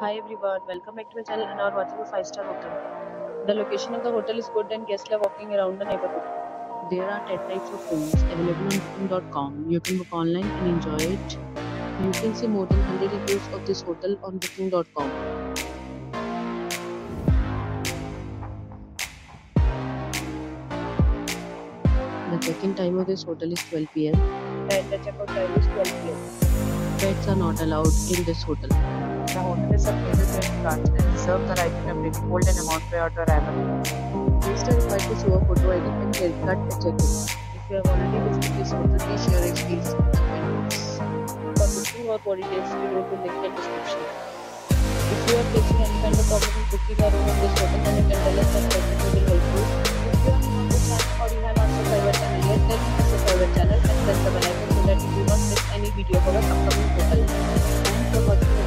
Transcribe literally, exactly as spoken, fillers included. Hi everyone, welcome back to my channel and are watching a five star hotel. The location of the hotel is good and guests love walking around the neighborhood. There are ten types of rooms available on booking dot com. You can book online and enjoy it. You can see more than one hundred reviews of this hotel on booking dot com. The check-in time of this hotel is twelve p m and the check-out time is twelve p m Pets are not allowed in this hotel. The hotel is located in France and reserve the right to temporarily hold an amount prior to arrival. Guests are required to show a photo I D and credit card at check-in. If you have already visited this hotel, please share your experience in the comments. For booking or for details, you will be linked in the description. If you are facing any kind of problem in booking a room in this hotel, then you can tell us that we will help you. If you are new on this channel or you have not subscribed our channel yet, then please subscribe our channel and press the bell icon so that you do not miss any video for our upcoming hotel. Thanks for watching.